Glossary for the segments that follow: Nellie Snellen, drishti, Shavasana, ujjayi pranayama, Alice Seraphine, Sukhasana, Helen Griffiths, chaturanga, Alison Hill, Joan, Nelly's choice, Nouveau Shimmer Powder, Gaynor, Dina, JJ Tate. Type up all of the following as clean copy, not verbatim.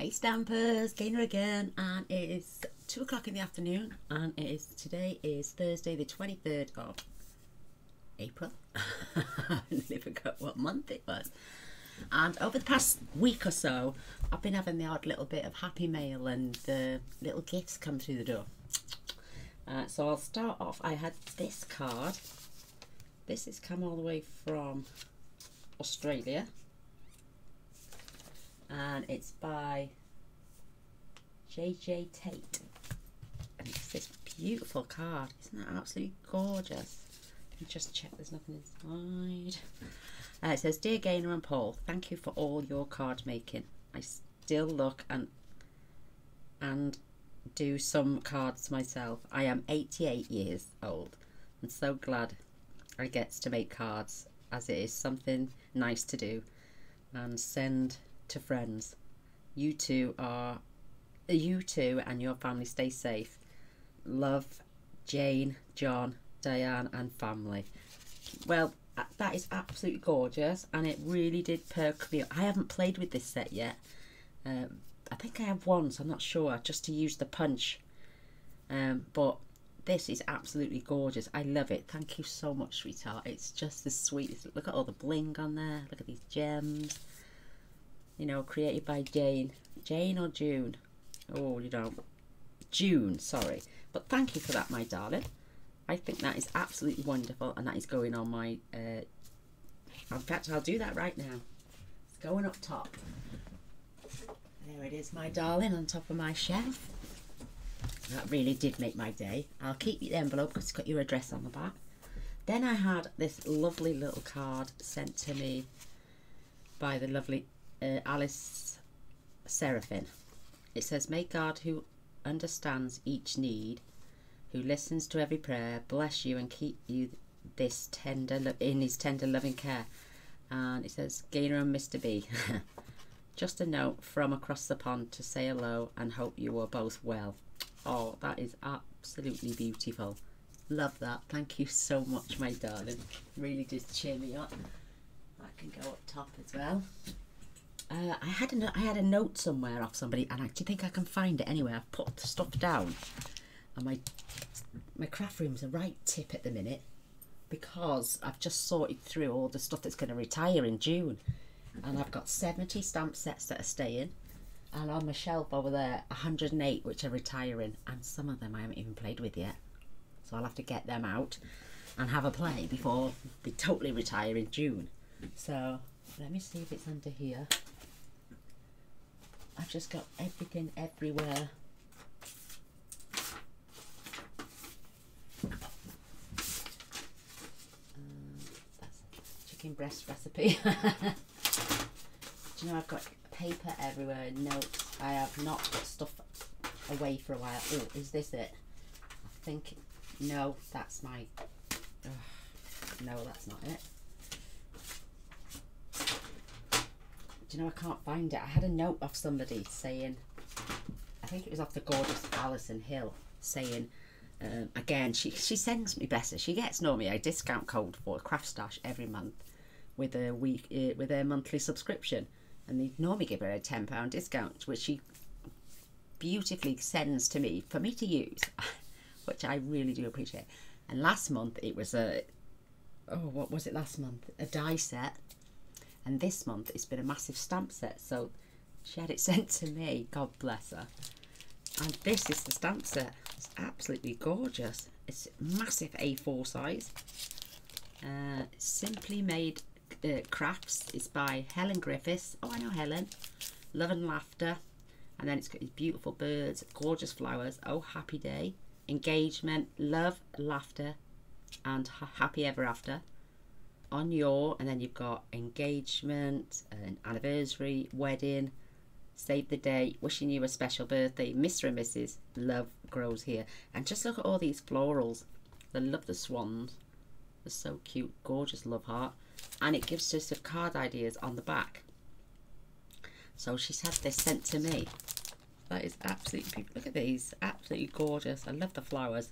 Hey Stampers, Gaynor again, and it is 2 o'clock in the afternoon, and it is, today is Thursday the 23rd of April. I nearly forgot what month it was. And over the past week or so, I've been having the odd little bit of happy mail and the little gifts come through the door. So I'll start off. I had this card. This has come all the way from Australia, and it's by JJ Tate, and it's this beautiful card. Isn't that absolutely gorgeous? Let me just check there's nothing inside. It says, "Dear Gaynor and Paul, thank you for all your card making. I still look and do some cards myself. I am 88 years old and so glad I get to make cards, as it is something nice to do and send to friends. You two and your family stay safe. Love, Jane, John, Diane and family." Well, that is absolutely gorgeous, and it really did perk me up. I haven't played with this set yet. I think I have once, I'm not sure, just to use the punch, but this is absolutely gorgeous. I love it. Thank you so much, sweetheart. It's just the sweetest. Look at all the bling on there. Look at these gems. You know, created by Jane or June, oh, you know, June, sorry. But thank you for that, my darling. I think that is absolutely wonderful, and that is going on my in fact, I'll do that right now. It's going up top. There it is, my darling, on top of my shelf. That really did make my day. I'll keep the envelope because it's got your address on the back. Then I had this lovely little card sent to me by the lovely Alice Seraphine. It says, "May God, who understands each need, who listens to every prayer, bless you and keep you this in his tender loving care." And it says, "Gaynor and Mr. B, just a note from across the pond to say hello and hope you are both well." Oh, that is absolutely beautiful. Love that. Thank you so much, my darling. Really does cheer me up. That can go up top as well. I had a note somewhere off somebody, and I do think I can find it anyway. I've put the stuff down, and my craft room's a right tip at the minute because I've just sorted through all the stuff that's going to retire in June, and I've got 70 stamp sets that are staying, and on my shelf over there 108 which are retiring, and some of them I haven't even played with yet, so I'll have to get them out and have a play before they totally retire in June. So let me see if it's under here. I've just got everything everywhere. That's a chicken breast recipe. Do you know, I've got paper everywhere, notes. I have not put stuff away for a while. Oh, is this it? I think, no, that's my, ugh, no, that's not it. Do you know, I can't find it. I had a note off somebody saying, I think it was off the gorgeous Alison Hill, saying, again, she sends me, bless her, she gets normally a discount code for Craft Stash every month with a with her monthly subscription, and they normally give her a £10 discount, which she beautifully sends to me for me to use, which I really do appreciate. And last month it was a, oh, what was it last month? A die set. And this month it's been a massive stamp set, so she had it sent to me, God bless her. And this is the stamp set. It's absolutely gorgeous. It's massive A4 size. Simply Made Crafts. It's by Helen Griffiths. Oh, I know Helen. Love and Laughter. And then it's got these beautiful birds, gorgeous flowers. Oh, happy day. Engagement, love, laughter, and happy ever after. On your, and then you've got engagement, an anniversary, wedding, save the day, wishing you a special birthday, Mr. and Mrs. Love grows here. And just look at all these florals. I love the swans. They're so cute, gorgeous love heart. And it gives us the card ideas on the back. So she's had this sent to me. That is absolutely beautiful. Look at these, absolutely gorgeous. I love the flowers.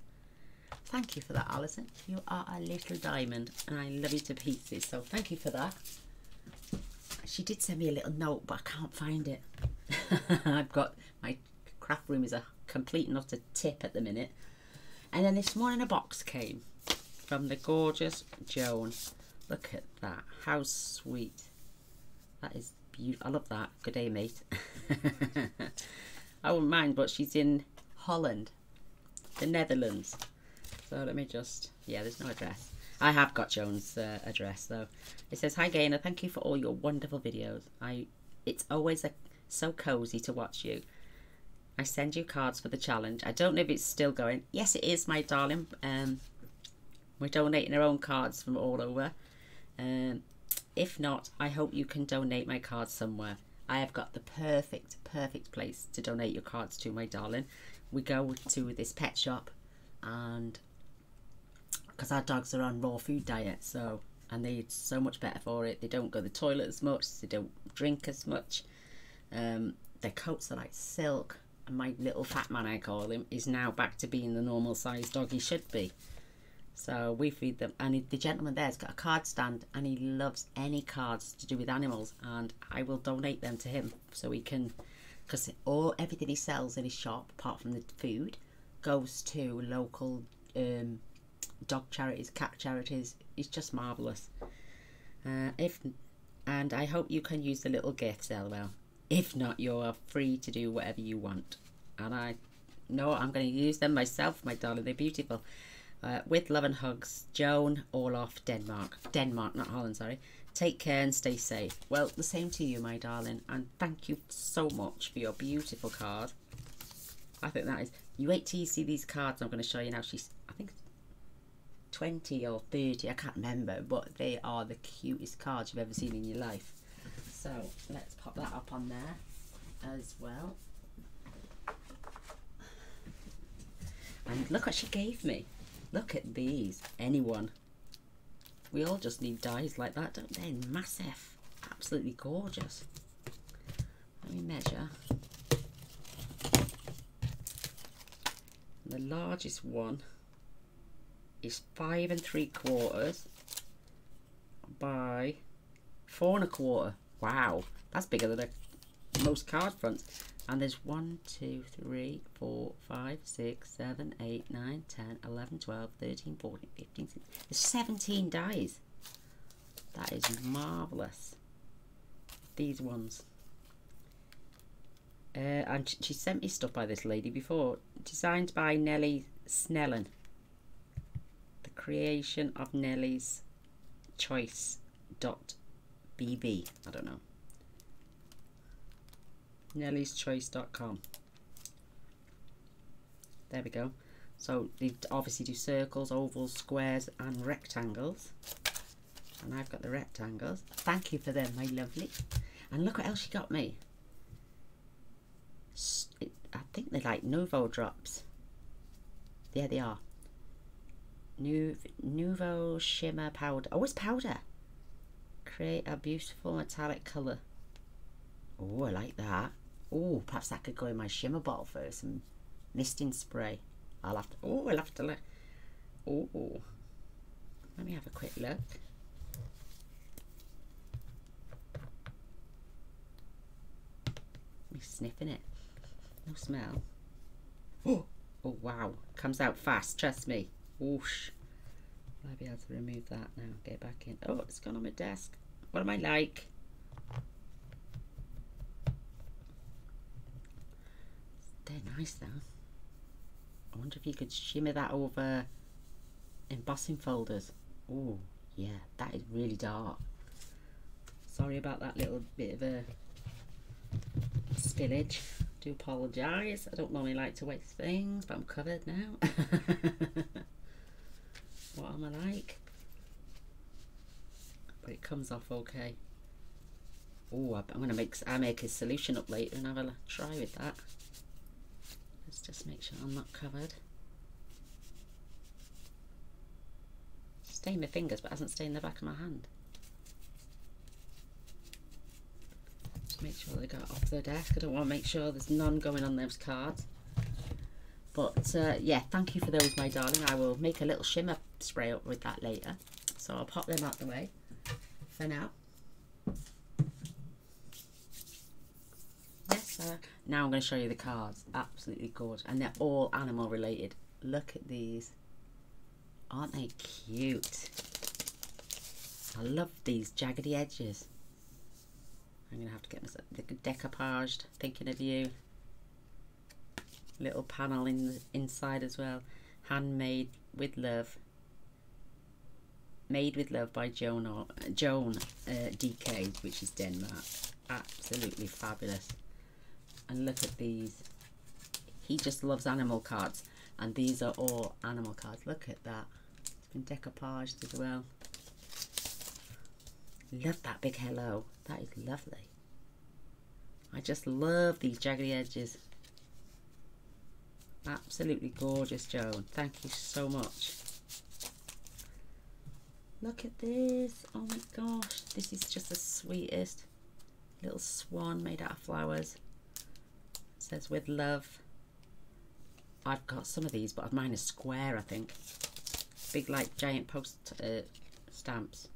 Thank you for that, Alison. You are a little diamond, and I love you to pieces, so thank you for that. She did send me a little note, but I can't find it. I've got my craft room is a complete not a tip at the minute. And then this morning a box came from the gorgeous Joan. Look at that, how sweet. That is beautiful. I love that. Good day, mate. I wouldn't mind, but she's in Holland, the Netherlands. So let me just, yeah, there's no address. I have got Joan's address though. It says, "Hi Gaynor, thank you for all your wonderful videos. It's always so cozy to watch you. I send you cards for the challenge. I don't know if it's still going." Yes, it is, my darling. We're donating our own cards from all over. If not, I hope you can donate my cards somewhere. I have got the perfect place to donate your cards to, my darling. We go to this pet shop, and because our dogs are on raw food diet, so, and they're so much better for it. They don't go to the toilet as much, they don't drink as much. Their coats are like silk, and my little fat man, I call him, is now back to being the normal size dog he should be. So we feed them, and the gentleman there's got a card stand, and he loves any cards to do with animals, and I will donate them to him so he can, because everything he sells in his shop, apart from the food, goes to local dog charities, cat charities. It's just marvellous. And I hope you can use the little gifts, lol. If not, you're free to do whatever you want. And I know I'm going to use them myself, my darling. They're beautiful. With love and hugs, Joan, Orloff, Denmark. Denmark, not Holland, sorry. Take care and stay safe. Well, the same to you, my darling. And thank you so much for your beautiful card. I think that is... You wait till you see these cards I'm going to show you now. She's, I think... 20 or 30, I can't remember, but they are the cutest cards you've ever seen in your life. So let's pop that up on there as well. And look what she gave me. Look at these. Anyone. We all just need dies like that, don't they? Massive. Absolutely gorgeous. Let me measure. The largest one is 5 3/4 by 4 1/4. Wow, that's bigger than most card fronts. And there's 1 2 3 4 5 6 7 8 9 10 11 12 13 14 15 16. There's 17 dies. That is marvelous. These ones. And she sent me stuff by this lady before. Designed by Nellie Snellen. The creation of Nelly's choice .bb. I don't know. Nelly's choice.com. There we go. So they obviously do circles, ovals, squares and rectangles, and I've got the rectangles. Thank you for them, my lovely. And look what else she got me. I think they're like Nouveau drops. There they are. Nouveau Shimmer Powder. Oh, it's powder. Create a beautiful metallic colour. Oh, I like that. Oh, perhaps that could go in my shimmer bottle for some misting spray. I'll have to... Oh, I'll have to let... Oh. Let me have a quick look. Me sniffing it. No smell. Oh! Oh, wow. Comes out fast, trust me. Whoosh. Will I be able to remove that now? Get back in. Oh, it's gone on my desk. What am I like? They're nice though. I wonder if you could shimmer that over embossing folders. Oh, yeah, that is really dark. Sorry about that little bit of a spillage. Do apologise. I don't normally like to waste things, but I'm covered now. What am I like? But it comes off okay. Oh, I'm gonna make a solution up later and have a try with that. Let's just make sure I'm not covered. Stained my fingers, but hasn't stained the back of my hand. Just make sure they got off the desk. I don't want to make sure there's none going on those cards. But yeah, thank you for those, my darling. I will make a little shimmer spray up with that later. So I'll pop them out the way for now. Yes, Alexa. Now I'm going to show you the cards. Absolutely gorgeous, and they're all animal related. Look at these. Aren't they cute? I love these jaggedy edges. I'm going to have to get myself decoupaged, thinking of you. Little panel in the inside as well. Handmade with love. Made with love by Joan DK, which is Denmark. Absolutely fabulous. And look at these. He just loves animal cards. And these are all animal cards. Look at that. It's been decoupaged as well. Love that big hello. That is lovely. I just love these jaggedy edges. Absolutely gorgeous, Joan. Thank you so much. Look at this. Oh my gosh. This is just the sweetest. Little swan made out of flowers. It says with love. I've got some of these, but mine is square, I think. Big, like, giant post stamps.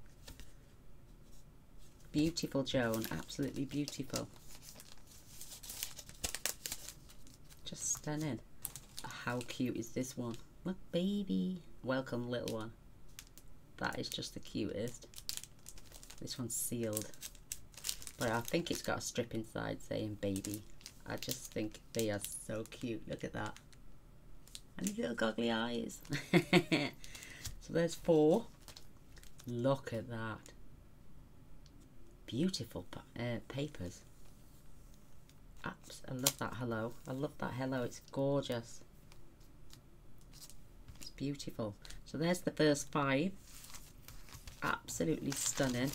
Beautiful, Joan. Absolutely beautiful. Just stunning. How cute is this one? My baby. Welcome, little one. That is just the cutest. This one's sealed. But I think it's got a strip inside saying baby. I just think they are so cute. Look at that. And his little goggly eyes. So there's four. Look at that. Beautiful papers. I love that hello. I love that hello. It's gorgeous. It's beautiful. So there's the first five. Absolutely stunning.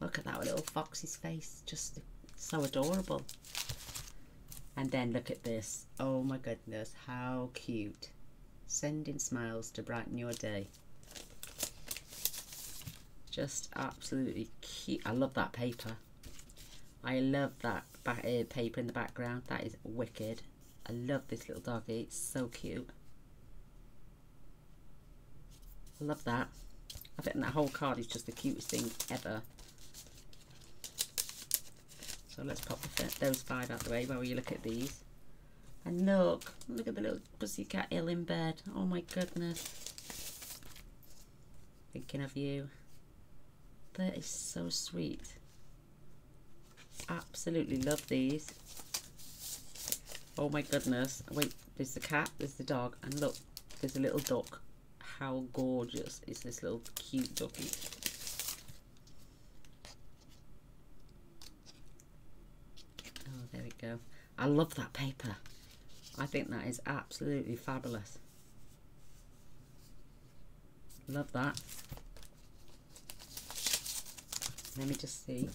Look at that little foxy's face. Just so adorable. And then look at this. Oh my goodness. How cute. Sending smiles to brighten your day. Just absolutely cute. I love that paper. I love that paper in the background. That is wicked. I love this little doggy. It's so cute. I love that. I think that whole card is just the cutest thing ever. So let's pop those five out of the way while you look at these. And look at the little pussycat ill in bed. Oh my goodness. Thinking of you. That is so sweet. Absolutely love these. Oh my goodness. Wait, there's the cat, there's the dog, and look, there's a little duck. How gorgeous is this little cute ducky? Oh, there we go. I love that paper. I think that is absolutely fabulous. Love that. Let me just see,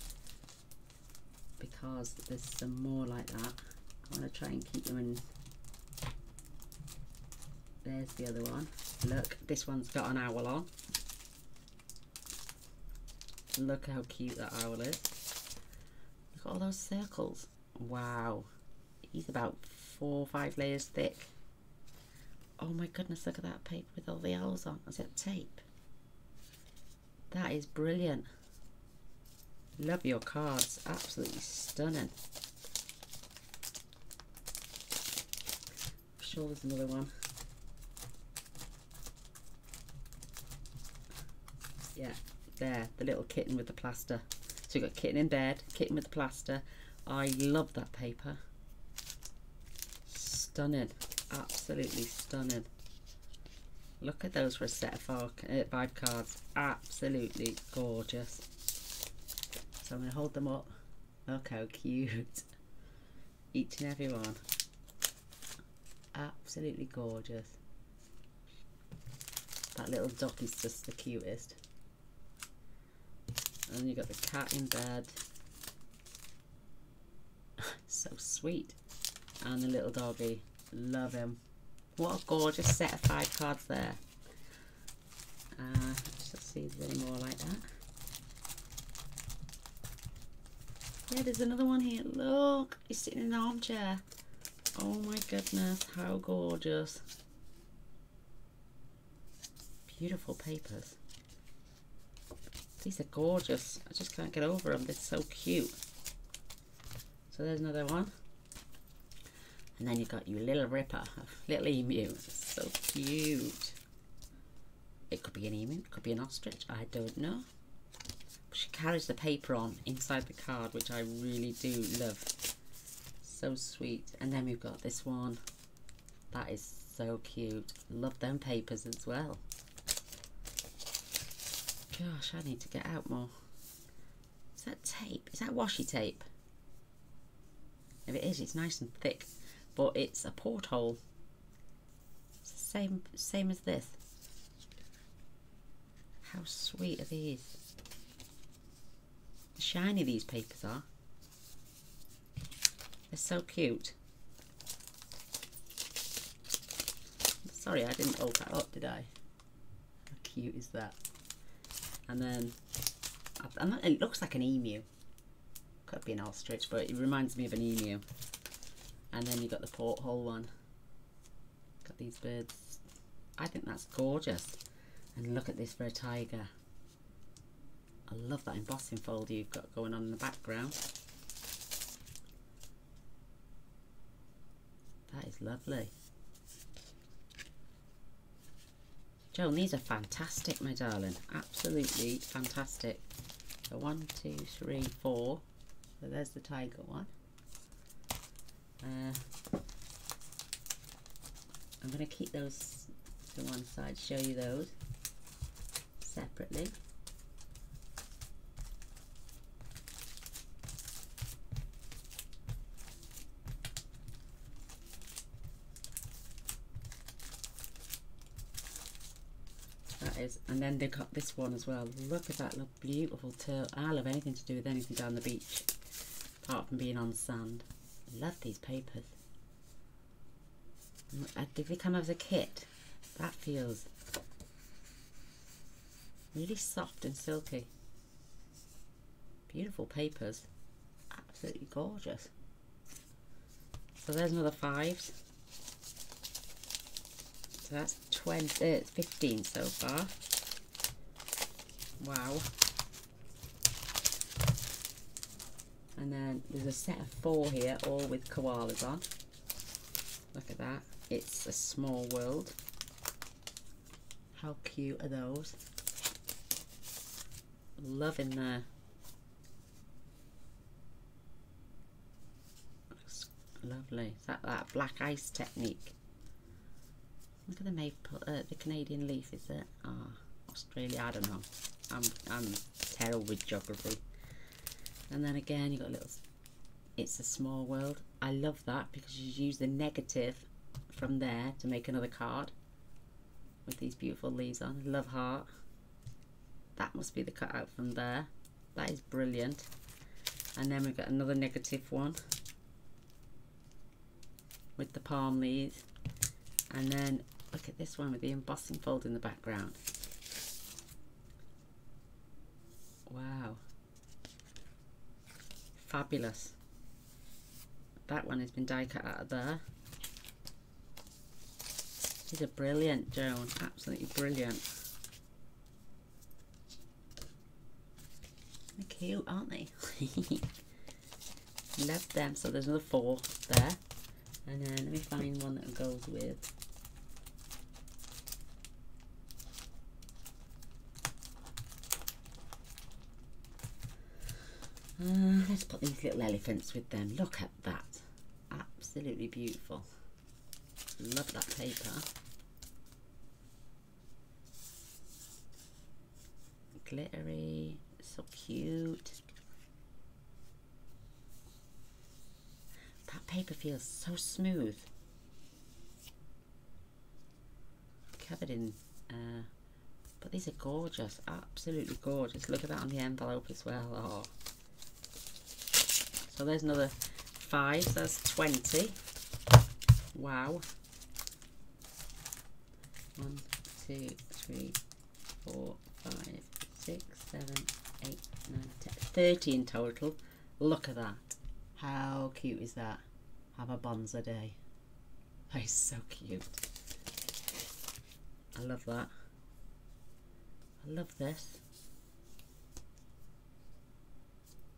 because there's some more like that. I want to try and keep them in. There's the other one. Look, this one's got an owl on. Look how cute that owl is. Look at all those circles. Wow. He's about 4 or 5 layers thick. Oh my goodness, look at that paper with all the owls on. Is that tape? That is brilliant. Love your cards, absolutely stunning. I'm sure there's another one. Yeah, there, the little kitten with the plaster. So you've got kitten in bed, kitten with the plaster. I love that paper. Stunning, absolutely stunning. Look at those for a set of 5 cards. Absolutely gorgeous. So I'm going to hold them up. Look how cute. Each and every one. Absolutely gorgeous. That little duck is just the cutest. And you've got the cat in bed. So sweet. And the little doggy. Love him. What a gorgeous set of 5 cards there. Let's see if there's any more like that. Yeah, there's another one here. Look, he's sitting in an armchair. Oh my goodness, how gorgeous. Beautiful papers. These are gorgeous. I just can't get over them. They're so cute. So there's another one. And then you've got your little ripper, little emu. So cute. It could be an emu, it could be an ostrich, I don't know. But she carries the paper on inside the card, which I really do love. So sweet. And then we've got this one. That is so cute. Love them papers as well. Gosh, I need to get out more. Is that tape? Is that washi tape? If it is, it's nice and thick, but it's a porthole. It's the same as this. How sweet are these? Shiny these papers are. They're so cute. Sorry, I didn't hold that up, did I? How cute is that? And then, it looks like an emu. Could be an ostrich, but it reminds me of an emu. And then you've got the porthole one. Got these birds. I think that's gorgeous. And look at this for a tiger. I love that embossing folder you've got going on in the background. That is lovely. Joan, these are fantastic, my darling. Absolutely fantastic. So 1, 2, 3, 4. So there's the tiger one. I'm going to keep those to one side, show you those separately. And then they've got this one as well. Look at that, look, beautiful turtle. I love anything to do with anything down the beach, apart from being on sand. I love these papers. Did they come as a kit? That feels really soft and silky. Beautiful papers. Absolutely gorgeous. So there's another 5. So that's 15 so far. Wow. And then there's a set of 4 here, all with koalas on. Look at that. It's a small world. How cute are those? Loving the looks lovely. Is that black ice technique? Look at the maple, the Canadian leaf, is it? Ah, oh, Australia, I don't know. I'm terrible with geography. And then again, you've got a little, it's a small world. I love that because you use the negative from there to make another card with these beautiful leaves on. Love heart. That must be the cutout from there. That is brilliant. And then we've got another negative one with the palm leaves. And then look at this one with the embossing fold in the background. Wow. Fabulous. That one has been die cut out of there. These are brilliant, Joan. Absolutely brilliant. They're cute, aren't they? Love them. So there's another 4 there. And then let me find one that goes with. Let's put these little elephants with them. Look at that. Absolutely beautiful. Love that paper. Glittery. So cute. That paper feels so smooth. Covered in... but these are gorgeous. Absolutely gorgeous. Look at that on the envelope as well. Oh. So there's another 5, that's 20. Wow. 1, 2, 3, 4, 5, 6, 7, 8, 9, 10, 30 in total. Look at that. How cute is that? Have a bonza day. That is so cute. I love that. I love this.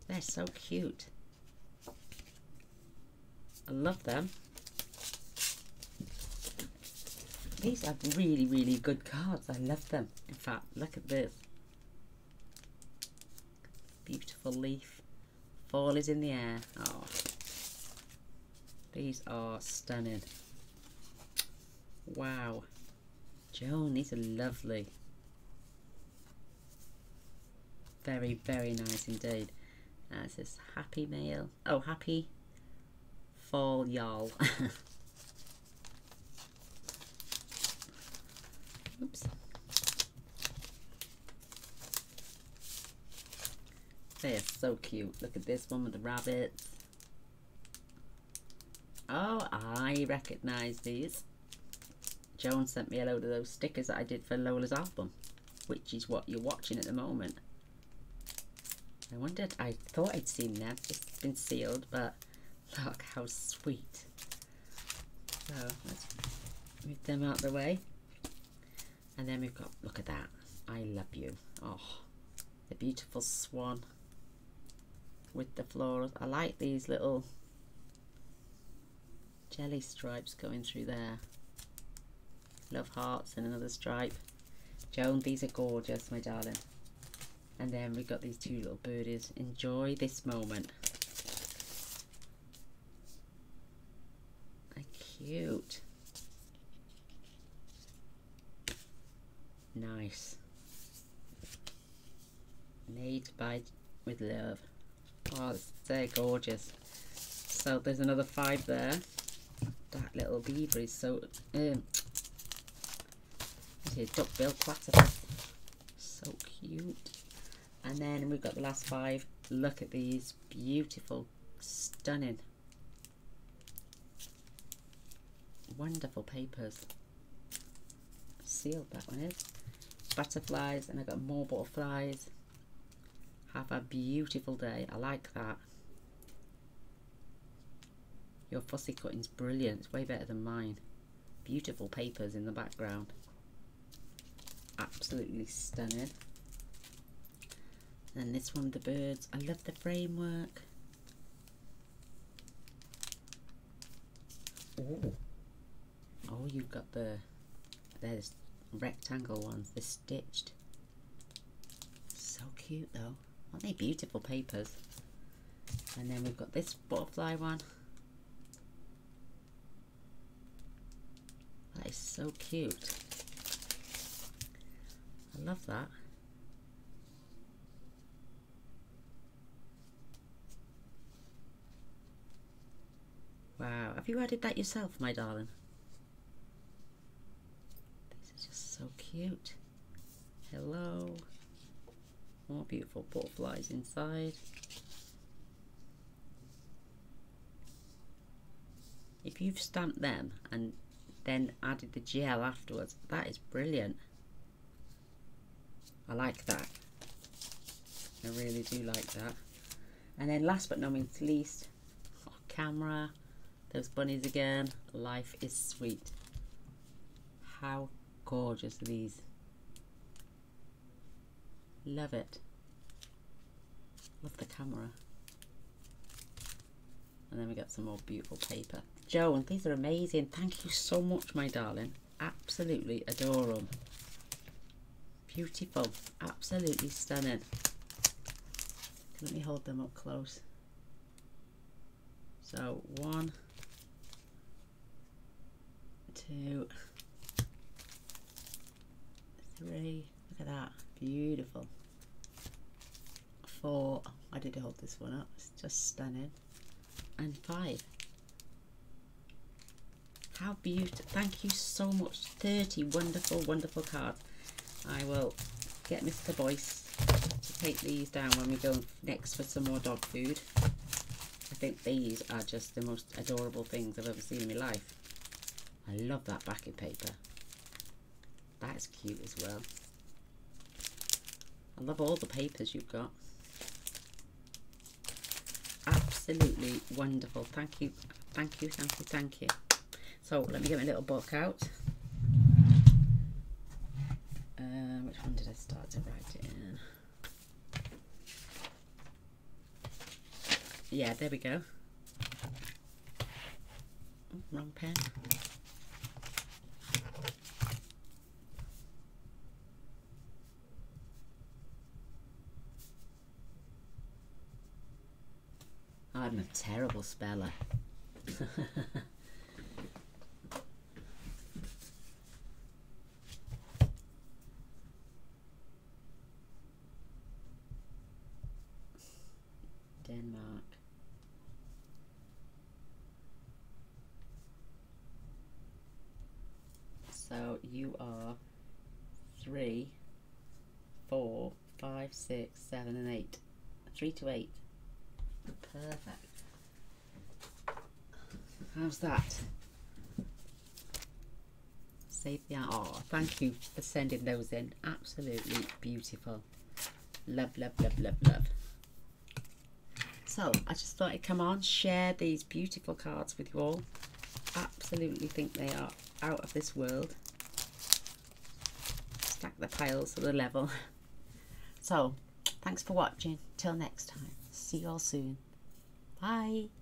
They're so cute. I love them. These are really, really good cards. I love them. In fact, look at this. Beautiful leaf. Fall is in the air. Oh, these are stunning. Wow. Joan, these are lovely. Very, very nice indeed. It says happy mail. Oh, happy fall, y'all. Oops. They are so cute. Look at this one with the rabbits. Oh, I recognise these. Joan sent me a load of those stickers that I did for Lola's album, which is what you're watching at the moment. I wondered, I thought I'd seen them. It's been sealed, but look how sweet. So let's move them out of the way. And then we've got, look at that. I love you. Oh, the beautiful swan with the florals. I like these little jelly stripes going through there. Love hearts and another stripe. Joan, these are gorgeous, my darling. And then we've got these two little birdies. Enjoy this moment. How cute. Nice. Made by with love. Oh, they're gorgeous. So there's another 5 there. That little beaver is so duckbill platypus. So cute. And then we've got the last 5. Look at these, beautiful, stunning, wonderful papers. Sealed, that one is. Butterflies, and I got more butterflies. Have a beautiful day. I like that. Your fussy cutting's brilliant. It's way better than mine. Beautiful papers in the background. Absolutely stunning. And this one, the birds. I love the framework. Oh, oh, you've got the there's rectangle ones. They're stitched. So cute though. Aren't they beautiful papers? And then we've got this butterfly one. That is so cute. I love that. Wow, have you added that yourself, my darling? These are just so cute. Hello. More beautiful butterflies inside. If you've stamped them and then added the gel afterwards, that is brilliant. I like that. I really do like that. And then last but not least, our camera. Those bunnies again. Life is sweet. How gorgeous are these? Love it. Love the camera. And then we got some more beautiful paper. Joan, these are amazing. Thank you so much, my darling. Absolutely adore them. Beautiful. Absolutely stunning. Let me hold them up close. So 1, 2, 3, look at that, beautiful. 4, I did hold this one up, it's just stunning. And 5, how beautiful, thank you so much. 30 wonderful, wonderful cards. I will get Mr. Boyce to take these down when we go next for some more dog food. I think these are just the most adorable things I've ever seen in my life. I love that backing paper. That's cute as well. I love all the papers you've got. Absolutely wonderful. Thank you, thank you, thank you, thank you. So let me get my little book out. Which one did I start to write it in? Yeah, there we go. Oh, wrong pen. I'm a terrible speller. Denmark. So you are 3, 4, 5, 6, 7 and 8. 3 to 8. Perfect. How's that? Save the art. Oh, thank you for sending those in. Absolutely beautiful. Love, love, love, love, love. So I just thought I'd come on, share these beautiful cards with you all. Absolutely think they are out of this world. Stack the piles to the level. So thanks for watching. Till next time. See you all soon. Bye.